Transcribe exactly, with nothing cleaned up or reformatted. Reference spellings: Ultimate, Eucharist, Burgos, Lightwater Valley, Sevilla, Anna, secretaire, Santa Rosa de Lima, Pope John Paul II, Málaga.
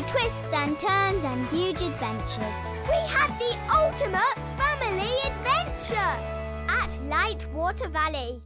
through twists and turns and huge adventures. We had the ultimate family adventure at Lightwater Valley.